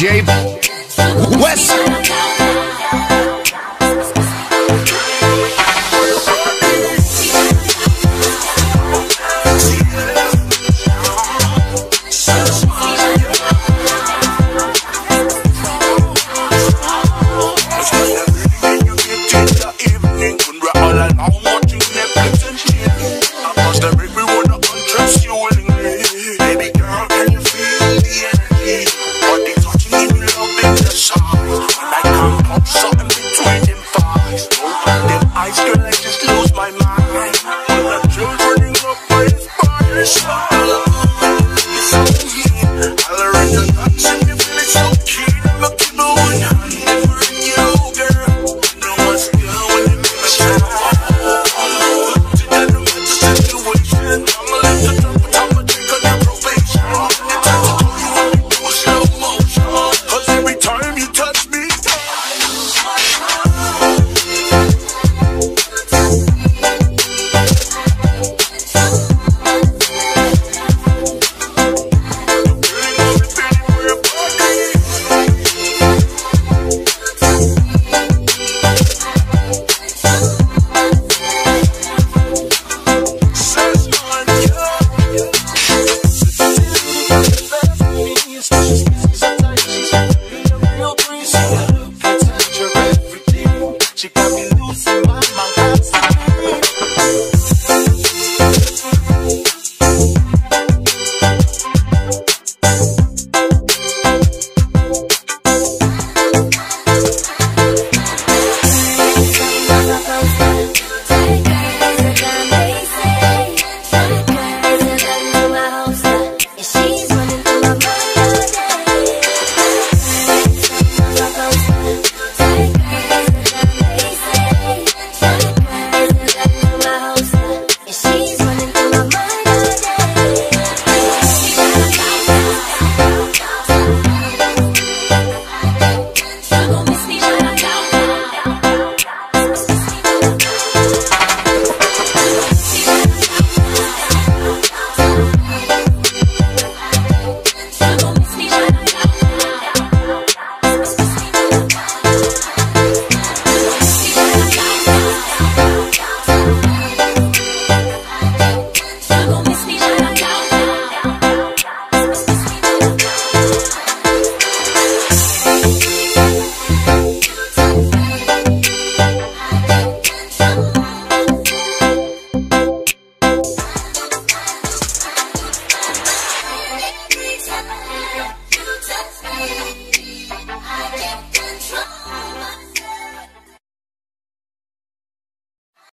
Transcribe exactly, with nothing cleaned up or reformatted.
D J West.